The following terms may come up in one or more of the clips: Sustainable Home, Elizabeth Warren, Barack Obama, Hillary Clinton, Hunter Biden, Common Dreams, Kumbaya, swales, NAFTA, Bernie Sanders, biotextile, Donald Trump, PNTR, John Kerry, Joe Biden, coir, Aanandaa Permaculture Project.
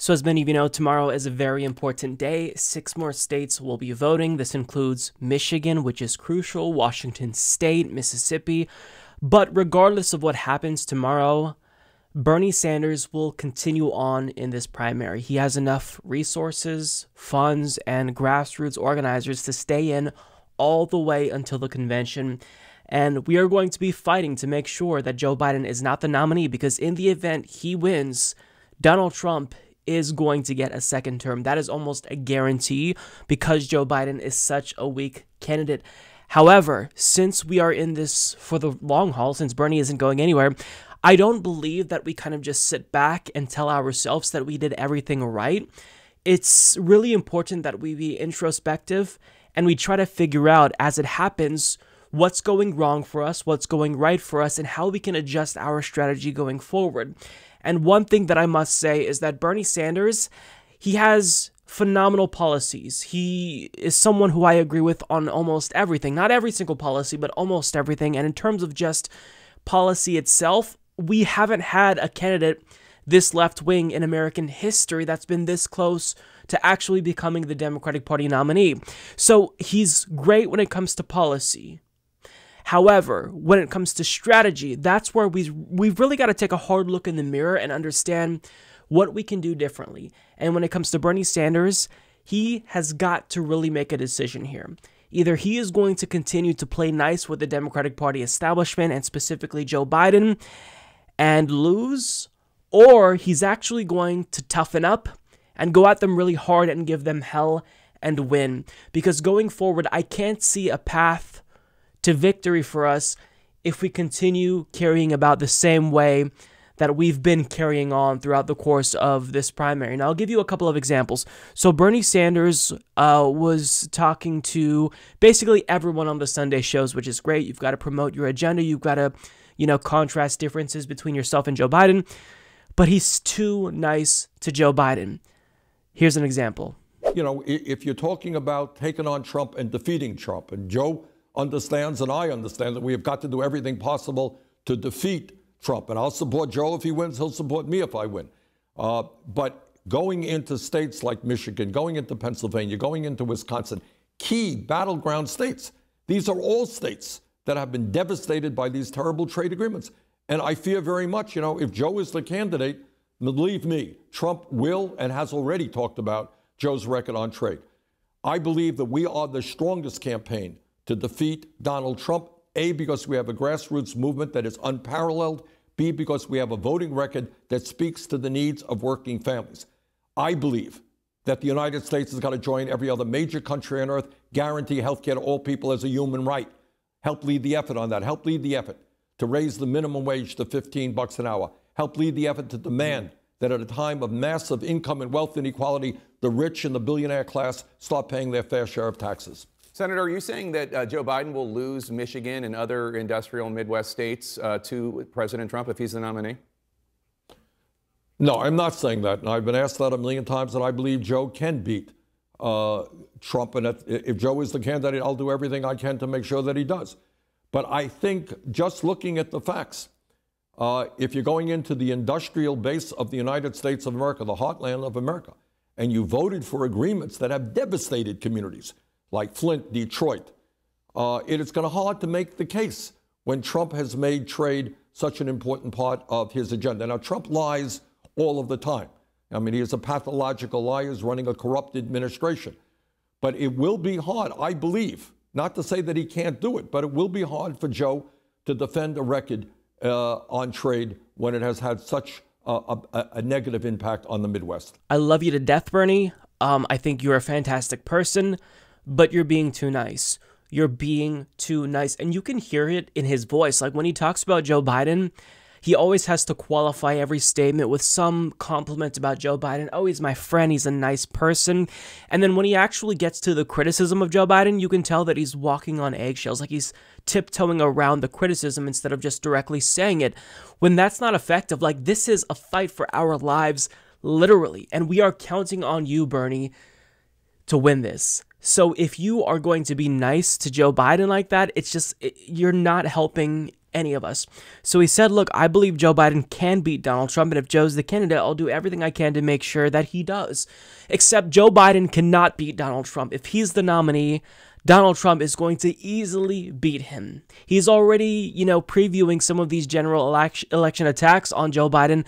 So as many of you know, tomorrow is a very important day. 6 more states will be voting. This includes Michigan, which is crucial, Washington State, Mississippi. But regardless of what happens tomorrow, Bernie Sanders will continue on in this primary. He has enough resources, funds, and grassroots organizers to stay in all the way until the convention. And we are going to be fighting to make sure that Joe Biden is not the nominee, because in the event he wins, Donald Trump is going to get a second term. That is almost a guarantee because Joe Biden is such a weak candidate. However, since we are in this for the long haul, since Bernie isn't going anywhere, I don't believe that we kind of just sit back and tell ourselves that we did everything right. It's really important that we be introspective and we try to figure out as it happens what's going wrong for us, what's going right for us, and how we can adjust our strategy going forward. And one thing that I must say is that Bernie Sanders, he has phenomenal policies. He is someone who I agree with on almost everything. Not every single policy, but almost everything. And in terms of just policy itself, we haven't had a candidate this left wing in American history that's been this close to actually becoming the Democratic Party nominee. So he's great when it comes to policy. However, when it comes to strategy, that's where we've really got to take a hard look in the mirror and understand what we can do differently. And when it comes to Bernie Sanders, he has got to really make a decision here. Either he is going to continue to play nice with the Democratic Party establishment and specifically Joe Biden and lose, or he's actually going to toughen up and go at them really hard and give them hell and win. Because going forward, I can't see a path to victory for us if we continue carrying about the same way that we've been carrying on throughout the course of this primary. And I'll give you a couple of examples. So Bernie Sanders was talking to basically everyone on the Sunday shows, which is great. You've got to promote your agenda. You've got to, you know, contrast differences between yourself and Joe Biden. But he's too nice to Joe Biden. Here's an example. You know, if you're talking about taking on Trump and defeating Trump, and Joe understands and I understand that we have got to do everything possible to defeat Trump. And I'll support Joe if he wins. He'll support me if I win. But going into states like Michigan, going into Pennsylvania, going into Wisconsin, key battleground states. These are all states that have been devastated by these terrible trade agreements. And I fear very much, you know, if Joe is the candidate, believe me, Trump will and has already talked about Joe's record on trade. I believe that we are the strongest campaign to defeat Donald Trump, A, because we have a grassroots movement that is unparalleled, B, because we have a voting record that speaks to the needs of working families. I believe that the United States has got to join every other major country on earth, guarantee health care to all people as a human right, help lead the effort on that, help lead the effort to raise the minimum wage to $15 an hour, help lead the effort to demand that at a time of massive income and wealth inequality, the rich and the billionaire class start paying their fair share of taxes. Senator, are you saying that Joe Biden will lose Michigan and other industrial Midwest states to President Trump if he's the nominee? No, I'm not saying that. And I've been asked that a million times, and I believe Joe can beat Trump. And if Joe is the candidate, I'll do everything I can to make sure that he does. But I think just looking at the facts, if you're going into the industrial base of the United States of America, the heartland of America, and you voted for agreements that have devastated communities, like Flint, Detroit, it is going to be hard to make the case when Trump has made trade such an important part of his agenda. Now, Trump lies all of the time. I mean, he is a pathological liar. He's running a corrupt administration. But it will be hard, I believe, not to say that he can't do it, but it will be hard for Joe to defend a record on trade when it has had such a negative impact on the Midwest. I love you to death, Bernie. I think you're a fantastic person. But you're being too nice. You're being too nice. And you can hear it in his voice. Like when he talks about Joe Biden, he always has to qualify every statement with some compliment about Joe Biden. Oh, he's my friend. He's a nice person. And then when he actually gets to the criticism of Joe Biden, you can tell that he's walking on eggshells. Like he's tiptoeing around the criticism instead of just directly saying it. When that's not effective, like this is a fight for our lives, literally. And we are counting on you, Bernie, to win this. So if you are going to be nice to Joe Biden like that, it's just, you're not helping any of us. So he said, look, I believe Joe Biden can beat Donald Trump, and if Joe's the candidate, I'll do everything I can to make sure that he does. Except Joe Biden cannot beat Donald Trump. If he's the nominee, Donald Trump is going to easily beat him. He's already, you know, previewing some of these general election attacks on Joe Biden,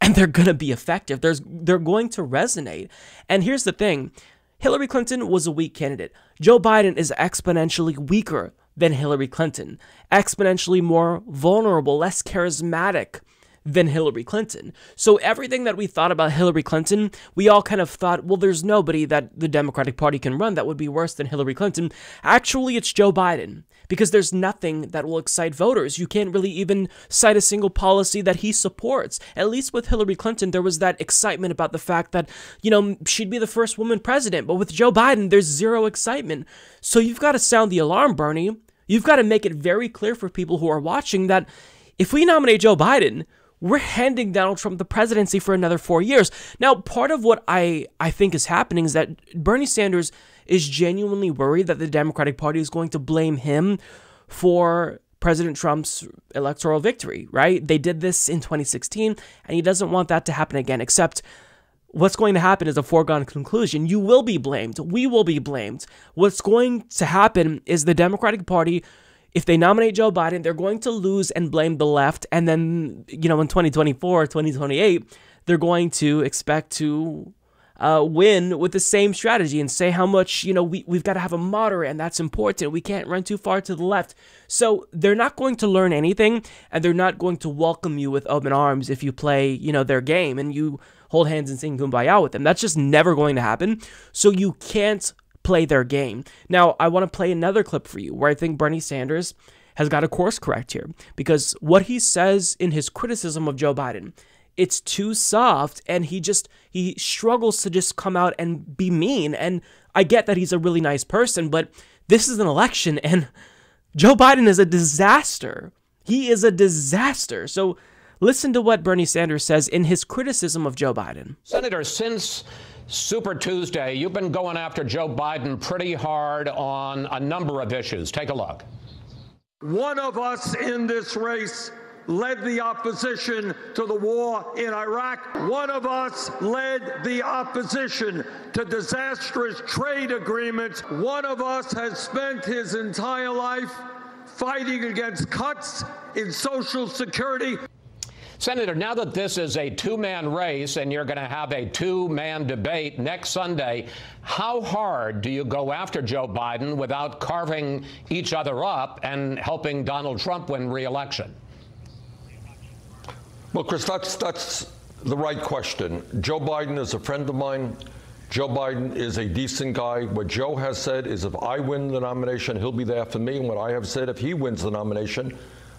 and they're going to be effective. They're going to resonate. And here's the thing. Hillary Clinton was a weak candidate. Joe Biden is exponentially weaker than Hillary Clinton, exponentially more vulnerable, less charismatic than Hillary Clinton. So everything that we thought about Hillary Clinton, we all kind of thought, well, there's nobody that the Democratic Party can run that would be worse than Hillary Clinton. Actually, it's Joe Biden, because there's nothing that will excite voters. You can't really even cite a single policy that he supports. At least with Hillary Clinton, there was that excitement about the fact that, you know, she'd be the first woman president. But with Joe Biden, there's zero excitement. So you've got to sound the alarm, Bernie. You've got to make it very clear for people who are watching that if we nominate Joe Biden, we're handing Donald Trump the presidency for another 4 years. Now, part of what I think is happening is that Bernie Sanders is genuinely worried that the Democratic Party is going to blame him for President Trump's electoral victory, right? They did this in 2016, and he doesn't want that to happen again, except what's going to happen is a foregone conclusion. You will be blamed. We will be blamed. What's going to happen is the Democratic Party, if they nominate Joe Biden, they're going to lose and blame the left. And then, you know, in 2024, 2028, they're going to expect to win with the same strategy and say how much, you know, we've got to have a moderate, and that's important. We can't run too far to the left. So they're not going to learn anything, and they're not going to welcome you with open arms if you play, you know, their game and you hold hands and sing Kumbaya with them. That's just never going to happen. So you can't play their game. Now, I want to play another clip for you where I think Bernie Sanders has got a course correct here, because what he says in his criticism of Joe Biden, it's too soft, and he struggles to just come out and be mean. And I get that he's a really nice person, but this is an election and Joe Biden is a disaster. He is a disaster. So listen to what Bernie Sanders says in his criticism of Joe Biden. Senator, since Super Tuesday, you've been going after Joe Biden pretty hard on a number of issues. Take a look. One of us in this race led the opposition to the war in Iraq. One of us led the opposition to disastrous trade agreements. One of us has spent his entire life fighting against cuts in Social Security. Senator, now that this is a two-man race and you're going to have a two-man debate next Sunday, how hard do you go after Joe Biden without carving each other up and helping Donald Trump win re-election? Well, Chris, that's the right question. Joe Biden is a friend of mine. Joe Biden is a decent guy. What Joe has said is if I win the nomination, he'll be there for me. And what I have said, if he wins the nomination,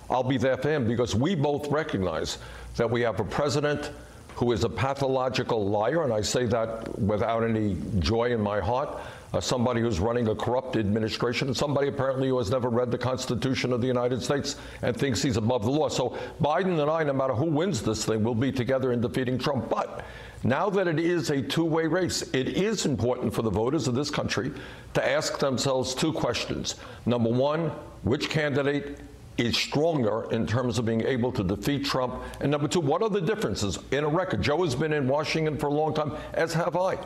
I'll be there for him, because we both recognize that we have a president who is a pathological liar, and I say that without any joy in my heart, somebody who's running a corrupt administration, and somebody apparently who has never read the Constitution of the United States and thinks he's above the law. So Biden and I, no matter who wins this thing, will be together in defeating Trump. But now that it is a two-way race, it is important for the voters of this country to ask themselves two questions. Number one, which candidate is stronger in terms of being able to defeat Trump? And number two, what are the differences in a record? Joe has been in Washington for a long time, as have I.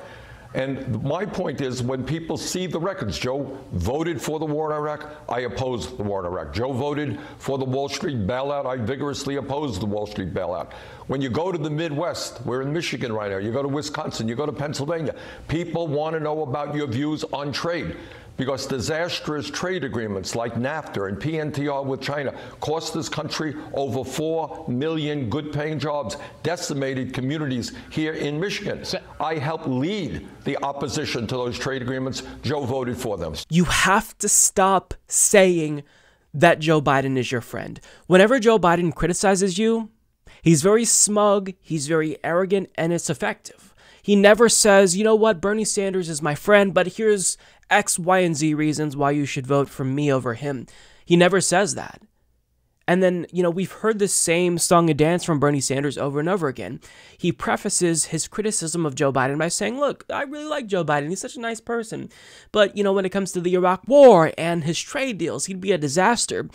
And my point is, when people see the records, Joe voted for the war in Iraq. I opposed the war in Iraq. Joe voted for the Wall Street bailout. I vigorously opposed the Wall Street bailout. When you go to the Midwest, we're in Michigan right now, you go to Wisconsin, you go to Pennsylvania, people want to know about your views on trade, because disastrous trade agreements like NAFTA and PNTR with China cost this country over 4 million good-paying jobs, decimated communities here in Michigan. I helped lead the opposition to those trade agreements. Joe voted for them. You have to stop saying that Joe Biden is your friend. Whenever Joe Biden criticizes you, he's very smug, he's very arrogant, and it's effective. He never says, you know what, Bernie Sanders is my friend, but here's X, Y, and Z reasons why you should vote for me over him. He never says that. And then, you know, we've heard the same song and dance from Bernie Sanders over and over again. He prefaces his criticism of Joe Biden by saying, look, I really like Joe Biden. He's such a nice person. But, you know, when it comes to the Iraq war and his trade deals, he'd be a disaster.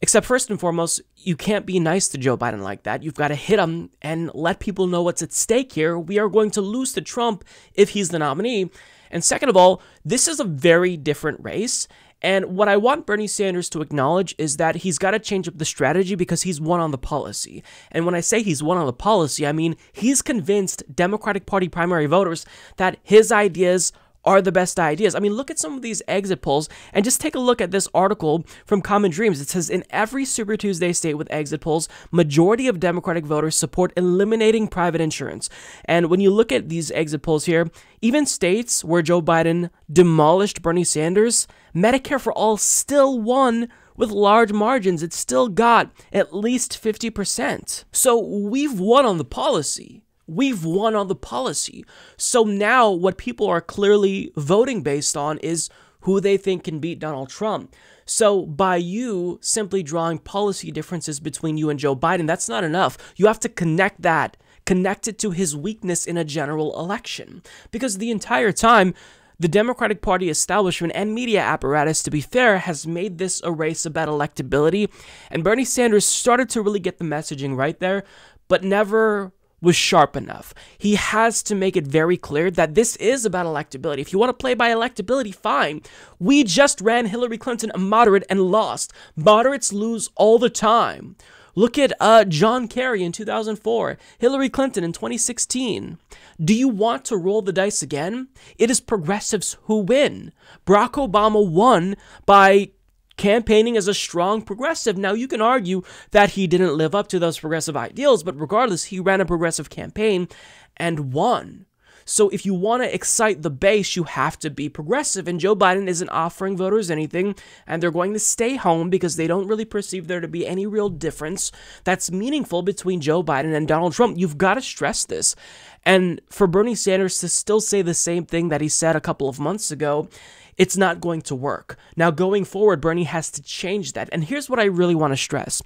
Except first and foremost, you can't be nice to Joe Biden like that. You've got to hit him and let people know what's at stake here. We are going to lose to Trump if he's the nominee. And second of all, this is a very different race. And what I want Bernie Sanders to acknowledge is that he's got to change up the strategy because he's won on the policy. And when I say he's won on the policy, I mean he's convinced Democratic Party primary voters that his ideas are the best ideas. I mean, look at some of these exit polls and just take a look at this article from Common Dreams. It says, in every Super Tuesday state with exit polls, majority of Democratic voters support eliminating private insurance. And when you look at these exit polls here, even states where Joe Biden demolished Bernie Sanders, Medicare for All still won with large margins. It still got at least 50%. So we've won on the policy. We've won on the policy. So now what people are clearly voting based on is who they think can beat Donald Trump. So by you simply drawing policy differences between you and Joe Biden, that's not enough. You have to connect that, connect it to his weakness in a general election. Because the entire time, the Democratic Party establishment and media apparatus, to be fair, has made this a race about electability. And Bernie Sanders started to really get the messaging right there, but never was sharp enough. He has to make it very clear that this is about electability. If you want to play by electability, fine. We just ran Hillary Clinton a moderate and lost. Moderates lose all the time. Look at John Kerry in 2004, Hillary Clinton in 2016. Do you want to roll the dice again? It is progressives who win. Barack Obama won by campaigning as a strong progressive. Now, you can argue that he didn't live up to those progressive ideals, but regardless, he ran a progressive campaign and won. So if you want to excite the base, you have to be progressive. And Joe Biden isn't offering voters anything, and they're going to stay home because they don't really perceive there to be any real difference that's meaningful between Joe Biden and Donald Trump. You've got to stress this. And for Bernie Sanders to still say the same thing that he said a couple of months ago, it's not going to work. Now, going forward, Bernie has to change that. And here's what I really want to stress.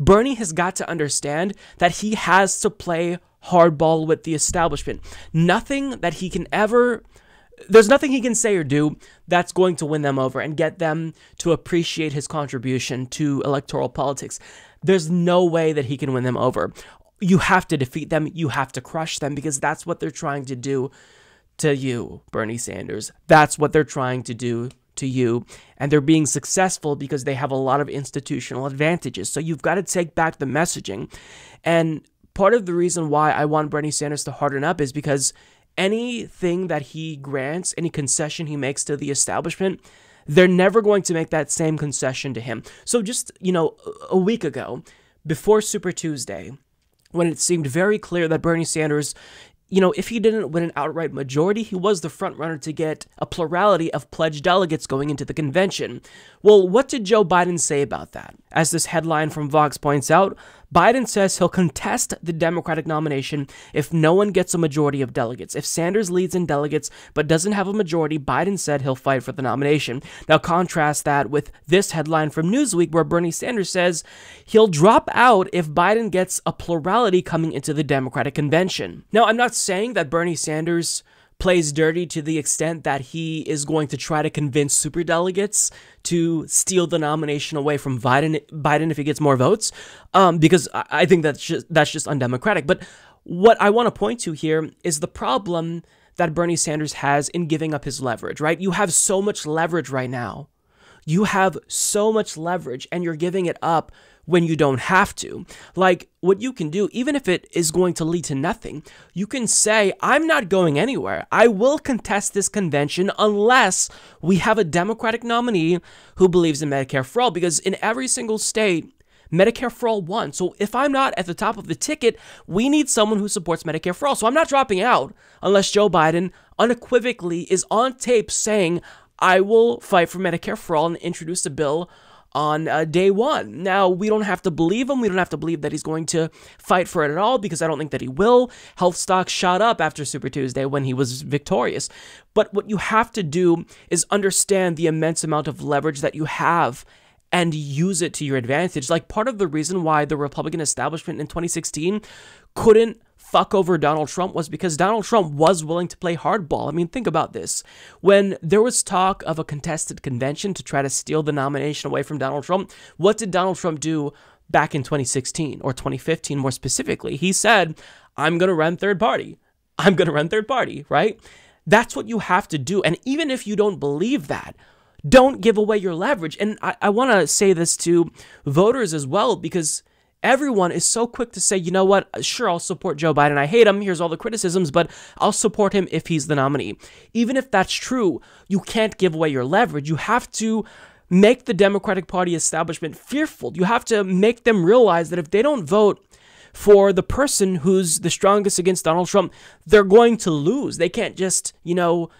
Bernie has got to understand that he has to play hardball with the establishment. There's nothing he can say or do that's going to win them over and get them to appreciate his contribution to electoral politics. There's no way that he can win them over. You have to defeat them. You have to crush them, because that's what they're trying to do to you, Bernie Sanders. That's what they're trying to do to you. And they're being successful because they have a lot of institutional advantages. So you've got to take back the messaging. And part of the reason why I want Bernie Sanders to harden up is because anything that he grants, any concession he makes to the establishment, they're never going to make that same concession to him. So just, a week ago, before Super Tuesday, when it seemed very clear that Bernie Sanders, if he didn't win an outright majority, he was the frontrunner to get a plurality of pledged delegates going into the convention. Well, what did Joe Biden say about that? As this headline from Vox points out, Biden says he'll contest the Democratic nomination if no one gets a majority of delegates. If Sanders leads in delegates but doesn't have a majority, Biden said he'll fight for the nomination. Now, contrast that with this headline from Newsweek, where Bernie Sanders says he'll drop out if Biden gets a plurality coming into the Democratic convention. Now, I'm not saying that Bernie Sanders plays dirty to the extent that he is going to try to convince superdelegates to steal the nomination away from Biden if he gets more votes, because I think that's just undemocratic. But what I want to point to here is the problem that Bernie Sanders has in giving up his leverage, right? You have so much leverage right now. You have so much leverage, and you're giving it up when you don't have to. Like, what you can do, even if it is going to lead to nothing, you can say, I'm not going anywhere. I will contest this convention unless we have a Democratic nominee who believes in Medicare for All, because in every single state, Medicare for All won. So if I'm not at the top of the ticket, we need someone who supports Medicare for All. So I'm not dropping out unless Joe Biden unequivocally is on tape saying, I will fight for Medicare for All and introduce a bill on day one. Now, we don't have to believe him. We don't have to believe that he's going to fight for it at all, because I don't think that he will. Health stocks shot up after Super Tuesday when he was victorious. But what you have to do is understand the immense amount of leverage that you have and use it to your advantage. Like, part of the reason why the Republican establishment in 2016 couldn't fuck over Donald Trump was because Donald Trump was willing to play hardball. I mean, think about this. When there was talk of a contested convention to try to steal the nomination away from Donald Trump, what did Donald Trump do back in 2016 or 2015 more specifically? He said, I'm going to run third party. I'm going to run third party, right? That's what you have to do. And even if you don't believe that, don't give away your leverage. And I want to say this to voters as well, because everyone is so quick to say, you know what, sure, I'll support Joe Biden. I hate him. Here's all the criticisms, but I'll support him if he's the nominee. Even if that's true, you can't give away your leverage. You have to make the Democratic Party establishment fearful. You have to make them realize that if they don't vote for the person who's the strongest against Donald Trump, they're going to lose. They can't just, you know,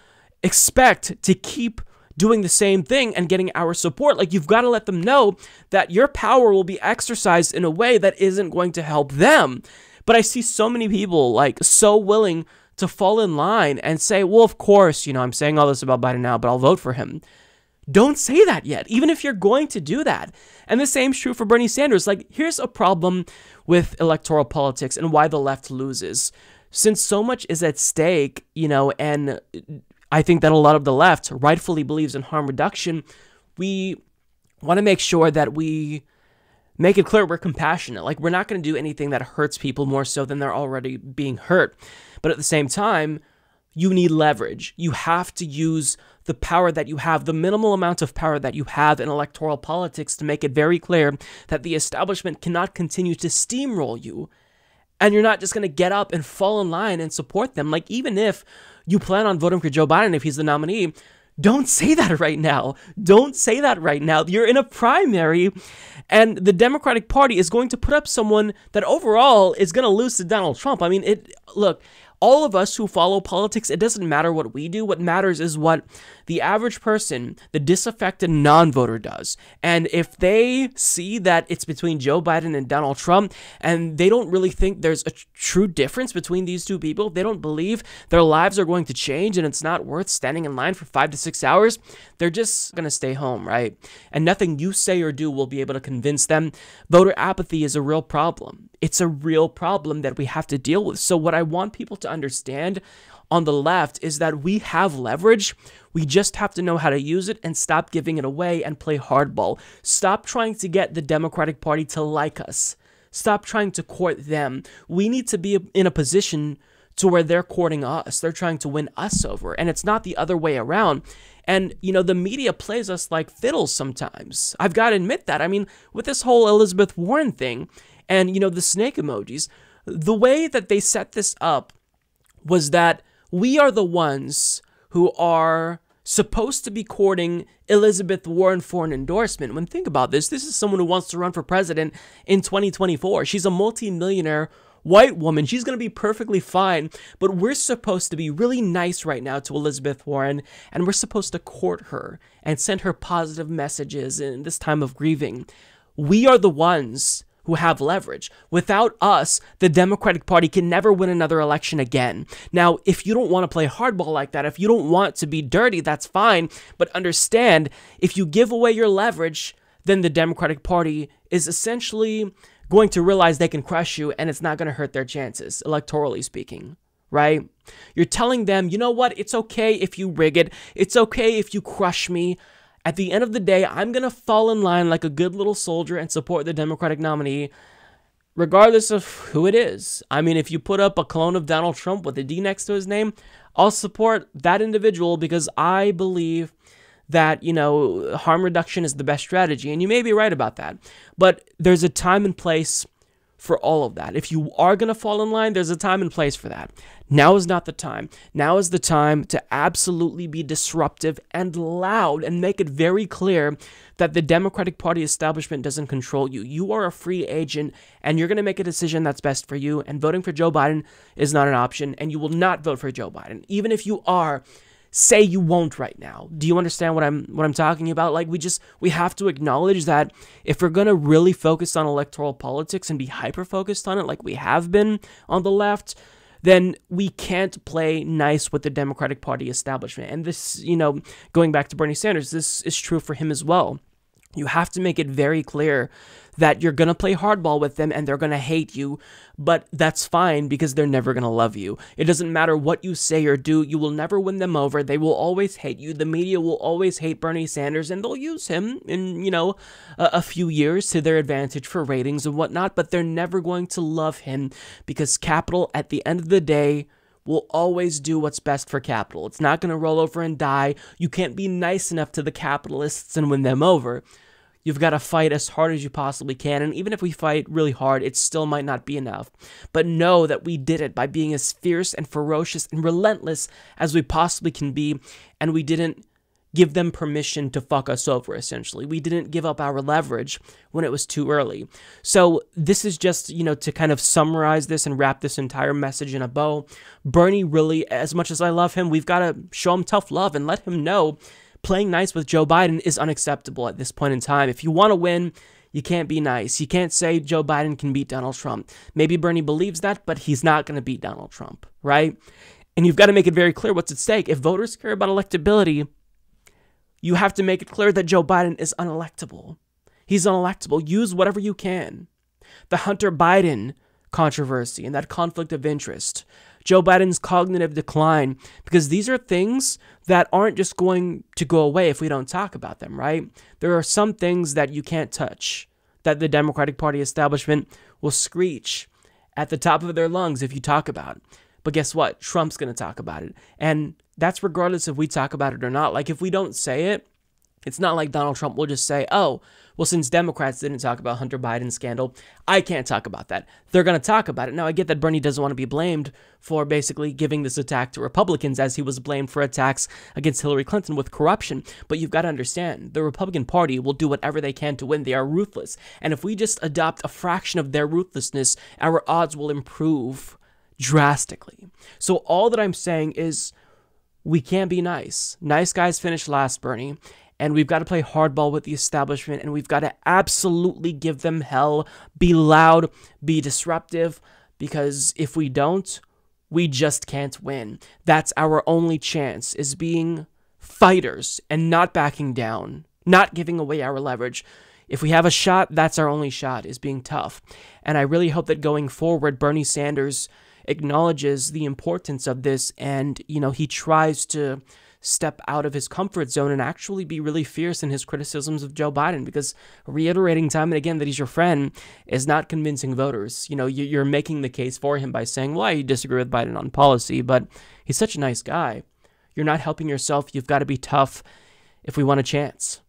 expect to keep doing the same thing and getting our support. Like, you've got to let them know that your power will be exercised in a way that isn't going to help them. But I see so many people, like, so willing to fall in line and say, well, of course, you know, I'm saying all this about Biden now, but I'll vote for him. Don't say that yet, even if you're going to do that. And the same's true for Bernie Sanders. Like, here's a problem with electoral politics and why the left loses. Since so much is at stake, you know, and I think that a lot of the left rightfully believes in harm reduction, we want to make sure that we make it clear we're compassionate. Like, we're not going to do anything that hurts people more so than they're already being hurt. But at the same time, you need leverage. You have to use the power that you have, the minimal amount of power that you have in electoral politics, to make it very clear that the establishment cannot continue to steamroll you. And you're not just going to get up and fall in line and support them. Like, even if you plan on voting for Joe Biden if he's the nominee, don't say that right now. Don't say that right now. You're in a primary, and the Democratic Party is going to put up someone that overall is going to lose to Donald Trump. I mean, look, all of us who follow politics, it doesn't matter what we do. What matters is what the average person, the disaffected non-voter, does. And if they see that it's between Joe Biden and Donald Trump, and they don't really think there's a true difference between these two people, they don't believe their lives are going to change and it's not worth standing in line for 5 to 6 hours, they're just going to stay home, right? And nothing you say or do will be able to convince them. Voter apathy is a real problem. It's a real problem that we have to deal with. So what I want people to understand on the left is that we have leverage. We just have to know how to use it and stop giving it away and play hardball. Stop trying to get the Democratic Party to like us. Stop trying to court them. We need to be in a position to where they're courting us. They're trying to win us over, and it's not the other way around. And, you know, the media plays us like fiddles sometimes. I've got to admit that. I mean, with this whole Elizabeth Warren thing and, you know, the snake emojis, the way that they set this up was that we are the ones who are supposed to be courting Elizabeth Warren for an endorsement. When think about this, this is someone who wants to run for president in 2024. She's a multimillionaire white woman. She's going to be perfectly fine, but we're supposed to be really nice right now to Elizabeth Warren, and we're supposed to court her and send her positive messages in this time of grieving. We are the ones who have leverage. Without us, the Democratic Party can never win another election again. Now, if you don't want to play hardball like that, if you don't want to be dirty, that's fine. But understand, if you give away your leverage, then the Democratic Party is essentially going to realize they can crush you, and it's not going to hurt their chances, electorally speaking, right? You're telling them, you know what? It's okay if you rig it. It's okay if you crush me. At the end of the day, I'm going to fall in line like a good little soldier and support the Democratic nominee, regardless of who it is. I mean, if you put up a clone of Donald Trump with a D next to his name, I'll support that individual because I believe that, you know, harm reduction is the best strategy. And you may be right about that, but there's a time and place for all of that. If you are going to fall in line, there's a time and place for that. Now is not the time. Now is the time to absolutely be disruptive and loud and make it very clear that the Democratic Party establishment doesn't control you. You are a free agent, and you're going to make a decision that's best for you, and voting for Joe Biden is not an option, and you will not vote for Joe Biden. Even if you are, say you won't right now. Do you understand what I'm talking about? Like, we have to acknowledge that if we're going to really focus on electoral politics and be hyper focused on it like we have been on the left, then we can't play nice with the Democratic Party establishment. And this, you know, going back to Bernie Sanders, this is true for him as well. You have to make it very clear that you're going to play hardball with them and they're going to hate you, but that's fine because they're never going to love you. It doesn't matter what you say or do. You will never win them over. They will always hate you. The media will always hate Bernie Sanders, and they'll use him in, you know, a few years to their advantage for ratings and whatnot, but they're never going to love him because capital, at the end of the day, will always do what's best for capital. It's not going to roll over and die. You can't be nice enough to the capitalists and win them over. You've got to fight as hard as you possibly can, and even if we fight really hard, it still might not be enough. But know that we did it by being as fierce and ferocious and relentless as we possibly can be, and we didn't give them permission to fuck us over, essentially. We didn't give up our leverage when it was too early. So this is just, you know, to kind of summarize this and wrap this entire message in a bow. Bernie really, as much as I love him, we've got to show him tough love and let him know playing nice with Joe Biden is unacceptable at this point in time. If you want to win, you can't be nice. You can't say Joe Biden can beat Donald Trump. Maybe Bernie believes that, but he's not going to beat Donald Trump, right? And you've got to make it very clear what's at stake. If voters care about electability, you have to make it clear that Joe Biden is unelectable. He's unelectable. Use whatever you can. The Hunter Biden controversy and that conflict of interest, Joe Biden's cognitive decline, because these are things that aren't just going to go away if we don't talk about them, right? There are some things that you can't touch, that the Democratic Party establishment will screech at the top of their lungs if you talk about. But guess what? Trump's going to talk about it. And that's regardless if we talk about it or not. Like, if we don't say it, it's not like Donald Trump will just say, oh, well, since Democrats didn't talk about Hunter Biden's scandal, I can't talk about that. They're going to talk about it. Now, I get that Bernie doesn't want to be blamed for basically giving this attack to Republicans, as he was blamed for attacks against Hillary Clinton with corruption. But you've got to understand, the Republican Party will do whatever they can to win. They are ruthless. And if we just adopt a fraction of their ruthlessness, our odds will improve drastically. So all that I'm saying is we can't be nice. Nice guys finish last, Bernie. And we've got to play hardball with the establishment, and we've got to absolutely give them hell, be loud, be disruptive, because if we don't, we just can't win. That's our only chance, is being fighters and not backing down, not giving away our leverage. If we have a shot, that's our only shot, is being tough. And I really hope that going forward, Bernie Sanders acknowledges the importance of this, and, you know, he tries to step out of his comfort zone and actually be really fierce in his criticisms of Joe Biden, because reiterating time and again that he's your friend is not convincing voters. You know, you're making the case for him by saying, well, you disagree with Biden on policy, but he's such a nice guy. You're not helping yourself. You've got to be tough if we want a chance.